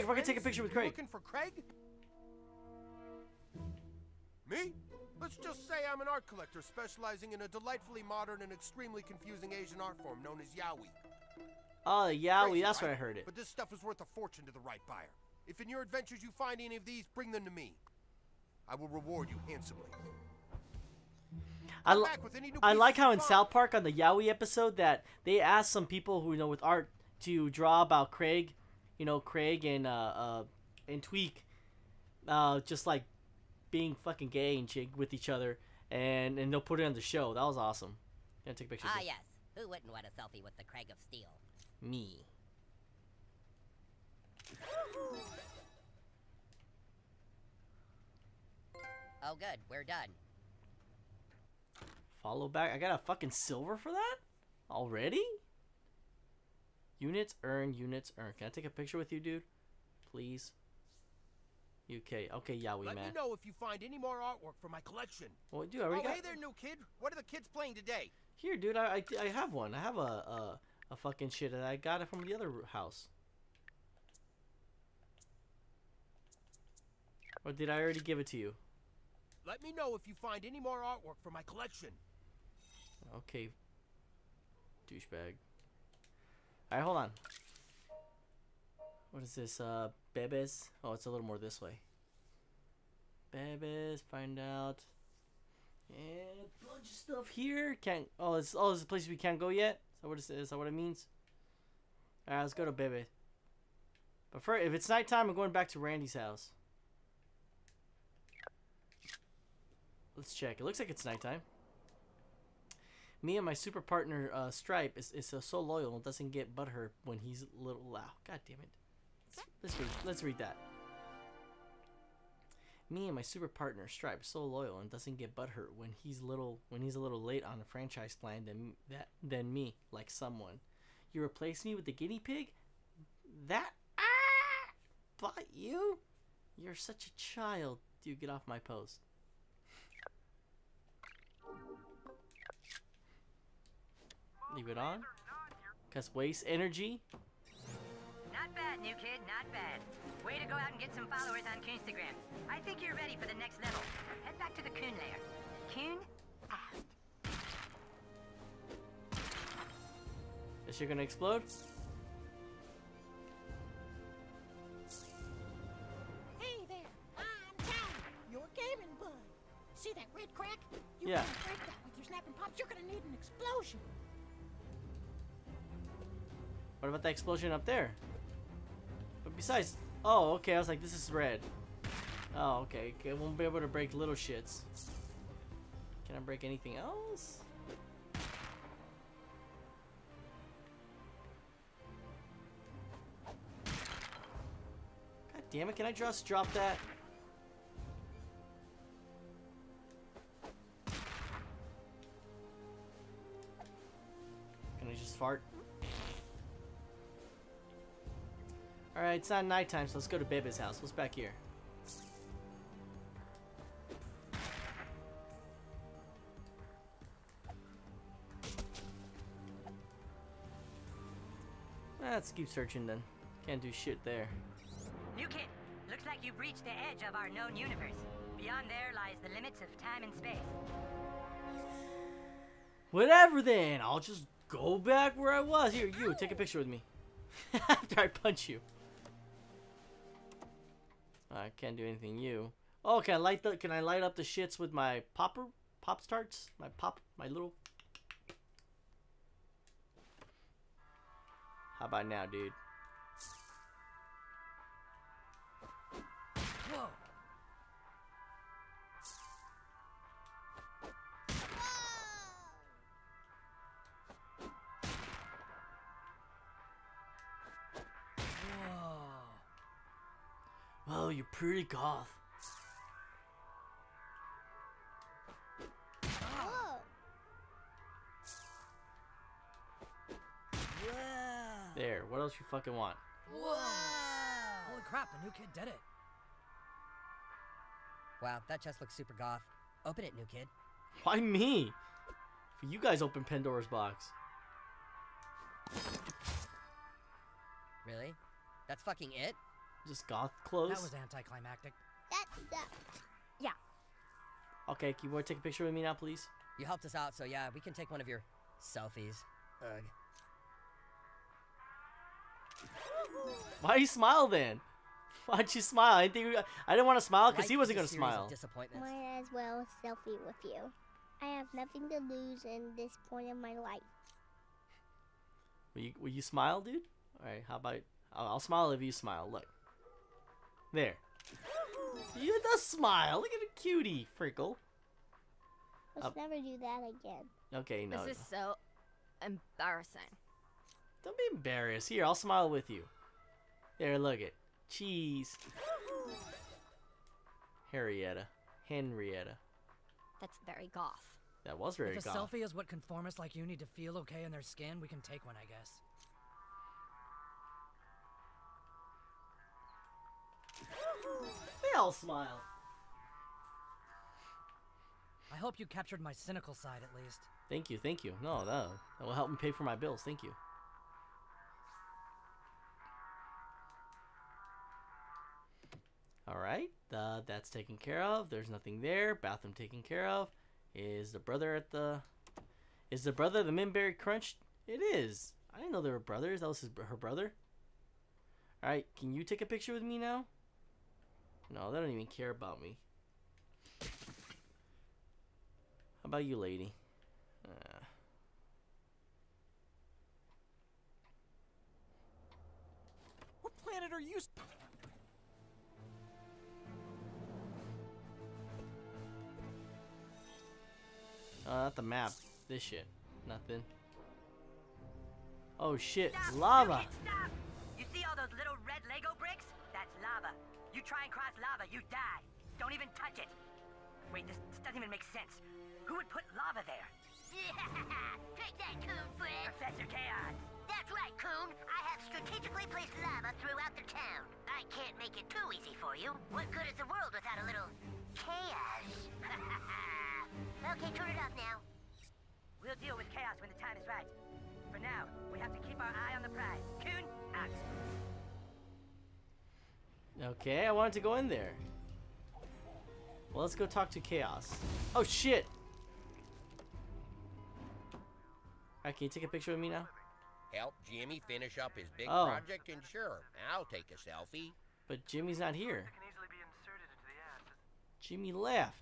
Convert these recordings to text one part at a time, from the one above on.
Craig. We're gonna take a picture with Craig. Looking for Craig? Me? Let's just say I'm an art collector specializing in a delightfully modern and extremely confusing Asian art form known as yaoi. Oh, yaoi, crazy, that's right? Where I heard it. But this stuff is worth a fortune to the right buyer. If in your adventures you find any of these, bring them to me. I will reward you handsomely. I like how in South Park on the yaoi episode that they asked some people who, you know, with art to draw about Craig, you know, Craig and Tweak, just like being fucking gay and shit with each other, and they'll put it on the show. That was awesome. Gonna take pictures. Ah, yes. Who wouldn't want a selfie with the Craig of Steel? Me. Oh, good. We're done. Follow back. I got a fucking silver for that? Already? Units earned, units earned. Can I take a picture with you, dude? Please. UK. Okay, yaoi, man. Let me know if you find any more artwork for my collection. Well, dude, I already got... hey there, new kid. What are the kids playing today? Here, dude, I have one. I have a fucking shit, and I got it from the other house. Or did I already give it to you? Let me know if you find any more artwork for my collection. Okay. Douchebag. Alright, hold on. What is this? Bebes? Oh, it's a little more this way. Bebes, find out. And a bunch of stuff here. Can't. Oh, it's all this place we can't go yet. Is that what it is? Is that what it means? Alright, let's go to Bebe. But first, if it's nighttime, I'm going back to Randy's house. Let's check. It looks like it's nighttime. Me and my super partner Stripe is so loyal and doesn't get butthurt when he's a little loud. God damn it. Let's read that. Me and my super partner Stripe so loyal and doesn't get butthurt when he's a little late on a franchise plan than me, like someone. You replace me with the guinea pig? That but you're such a child. Dude, get off my post. Leave it on. Cause waste energy. Not bad, new kid, not bad. Way to go out and get some followers on Coonstagram. I think you're ready for the next level. Head back to the Coon lair. Coon out. Is she gonna explode? Hey there, I'm Tony, your gaming bug. See that red crack? You yeah. Can't break that with your snapping pops. You're gonna need an explosion. What about that explosion up there? But besides, oh, okay, I was like, this is red. Oh, okay, I won't be able to break little shits. Can I break anything else? God damn it, can I just drop that? Can I just fart? Alright, it's not nighttime, so let's go to Baby's house. What's back here? Let's keep searching then. Can't do shit there. New kid, looks like you've reached the edge of our known universe. Beyond there lies the limits of time and space. Whatever then, I'll just go back where I was. Here, you, take a picture with me. After I punch you. I can't do anything. You. Oh, can I light the? Can I light up the shits with my popper, pop starts? My pop, my little. How about now, dude? Whoa. Oh, you're pretty goth. Oh. There, what else you fucking want? Whoa. Holy crap, a new kid did it. Wow, that just looks super goth. Open it, new kid. Why me? You guys open Pandora's box. Really? That's fucking it? Just goth clothes? That was anticlimactic. That sucked. Yeah. Okay, can you take a picture with me now, please? You helped us out, so yeah, we can take one of your selfies. Ugh. Why do you smile then? Why'd you smile? I didn't want to smile because he wasn't going to smile. Might as well selfie with you. I have nothing to lose in this point in my life. Will you smile, dude? Alright, how about... I'll smile if you smile. Look. There. You the smile. Look at the cutie, Frickle. Let's never do that again. Okay, no. This is so embarrassing. Don't be embarrassed. Here, I'll smile with you. There, look it. Cheese. Henrietta. That's very goth. That was very goth. If a selfie is what conformists like you need to feel okay in their skin, we can take one, I guess. They all smile. I hope you captured my cynical side at least. Thank you, thank you. No, that will help me pay for my bills. Thank you. Alright, that's taken care of. There's nothing there. Bathroom taken care of. Is the brother the Mint Berry Crunch? It is. I didn't know they were brothers. That was her brother. Alright, can you take a picture with me now? No, they don't even care about me. How about you, lady? What planet are you... not the map. This shit. Nothing. Oh shit, stop. Lava! Stop. You see all those little red Lego bricks? That's lava. You try and cross lava, you die. Don't even touch it. Wait, this doesn't even make sense. Who would put lava there? Take that, Coon friend. Professor Chaos. That's right, Coon. I have strategically placed lava throughout the town. I can't make it too easy for you. What good is the world without a little chaos? Okay, turn it off now. We'll deal with chaos when the time is right. For now, we have to keep our eye on the prize. Coon, out. Okay, I wanted to go in there. Well, let's go talk to Chaos. Oh, shit! Alright, can you take a picture with me now? Help Jimmy finish up his big project and sure, I'll take a selfie. But Jimmy's not here. Jimmy left.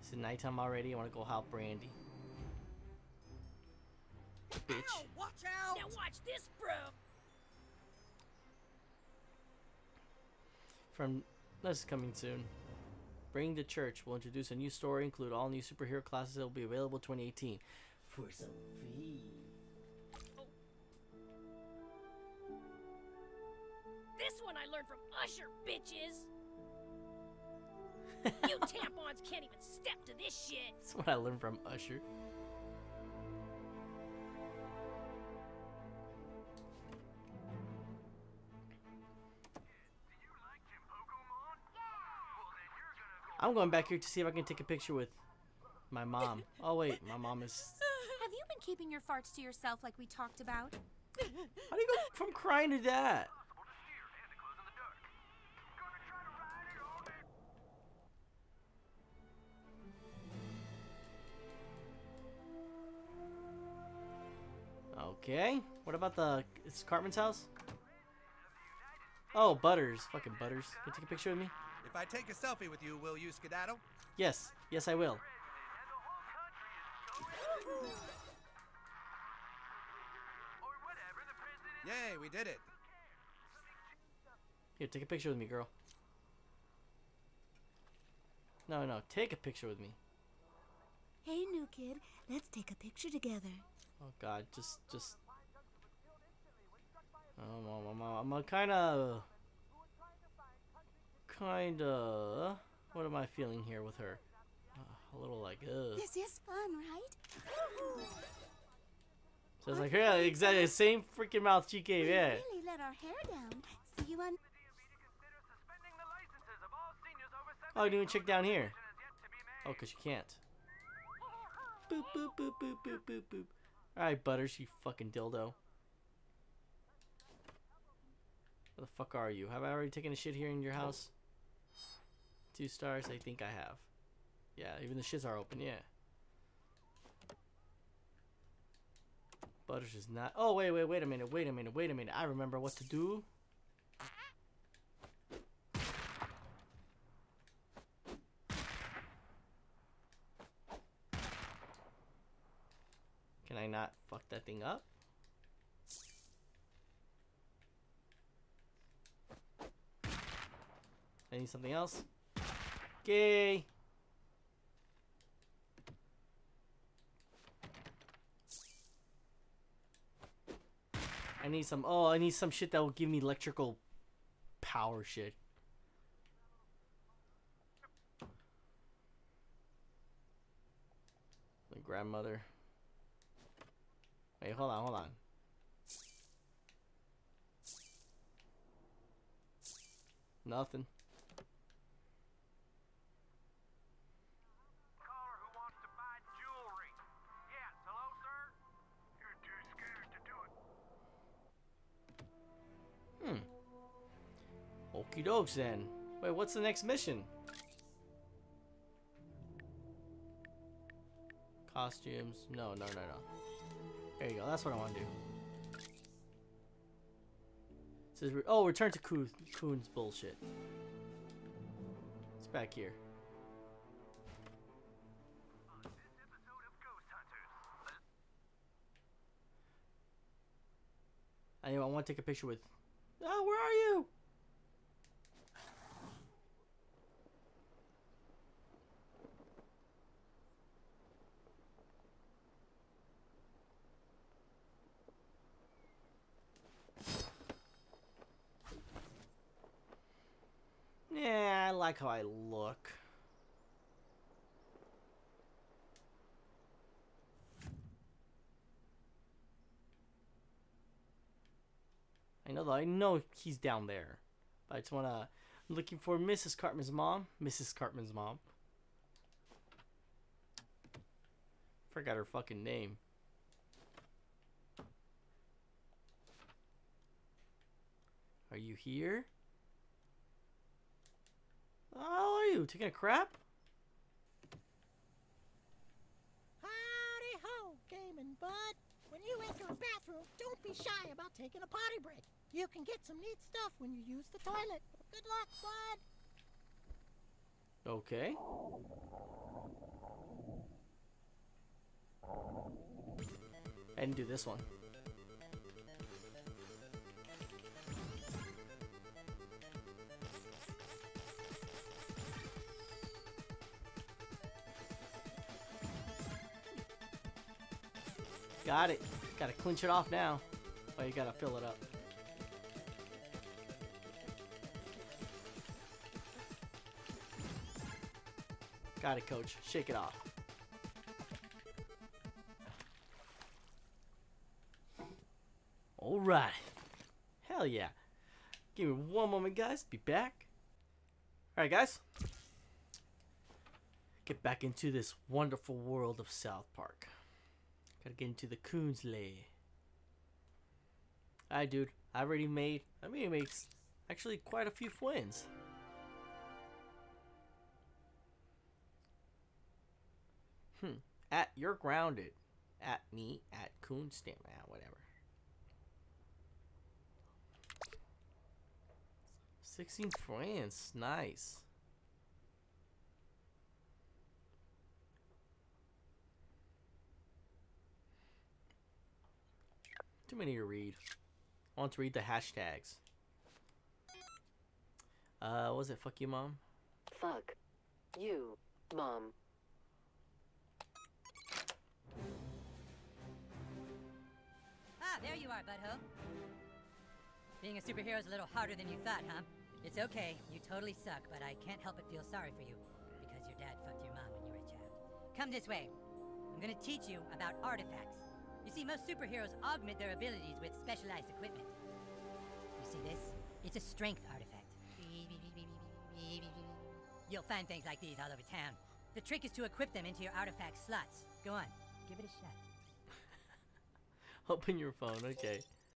It's nighttime already. I want to go help Brandy. Bitch. Ow, watch out! Now watch this, bro. This is coming soon. Bring the Church will introduce a new story, include all new superhero classes that will be available 2018 for some fee. Oh. This one I learned from Usher, bitches. You tampons can't even step to this shit. That's what I learned from Usher. I'm going back here to see if I can take a picture with my mom. Oh wait, my mom is... Have you been keeping your farts to yourself like we talked about? How do you go from crying to that? Okay, what about it's Cartman's house? Oh, Butters. Fucking Butters. Can you take a picture with me? If I take a selfie with you, will you skedaddle? Yes. Yes, I will. Yay, we did it. Here, take a picture with me, girl. No, take a picture with me. Hey, new kid. Let's take a picture together. Oh God, just. I'm kinda. What am I feeling here with her? A little like. Ugh. This is fun, right? So it's like, yeah, exactly, same freaking mouth she gave. Yeah. Really let our hair down. See you on. Oh, you didn't even check down here. Oh, 'cause you can't. Boop boop boop boop boop boop boop. Alright, Butters, you fucking dildo. Where the fuck are you? Have I already taken a shit here in your house? 2 stars? I think I have. Yeah, even the shits are open, yeah. Butters is not... Oh, wait a minute. I remember what to do. Can I not fuck that thing up? I need something else. Okay. I need some... Oh, I need some shit that will give me electrical power shit. My grandmother. Wait, hold on. Nothing. Okie dokes then. Wait, what's the next mission? Costumes. No. There you go. That's what I want to do. It says, oh, return to Coon's bullshit. It's back here. On this episode of Ghost Hunters. Anyway, I want to take a picture with... Oh, where are you? Yeah, I like how I look. I know though, I know he's down there. But I just wanna... I'm looking for Mrs. Cartman's mom. Forgot her fucking name. Are you here? How are you? Taking a crap? Howdy ho, gaming bud. When you enter a bathroom, don't be shy about taking a potty break. You can get some neat stuff when you use the toilet. Good luck, bud. Okay. And do this one. Got it. Gotta clinch it off now. Oh, you gotta fill it up. Got it, coach. Shake it off. Alright. Hell yeah. Give me one moment, guys. Be back. Alright, guys. Get back into this wonderful world of South Park. Gotta get into the Coon's Lay. Alright, dude. I already made actually quite a few friends. At you're grounded. At me. At Coonstamp. Whatever. 16 friends. Nice. Too many to read. I want to read the hashtags. What was it? Fuck you, mom? Fuck you, mom. Ah, there you are, butthole. Being a superhero is a little harder than you thought, huh? It's okay, you totally suck, but I can't help but feel sorry for you because your dad fucked your mom when you were a child. Come this way. I'm gonna teach you about artifacts. You see, most superheroes augment their abilities with specialized equipment. You see this? It's a strength artifact. You'll find things like these all over town. The trick is to equip them into your artifact slots. Go on, give it a shot. Open your phone, okay.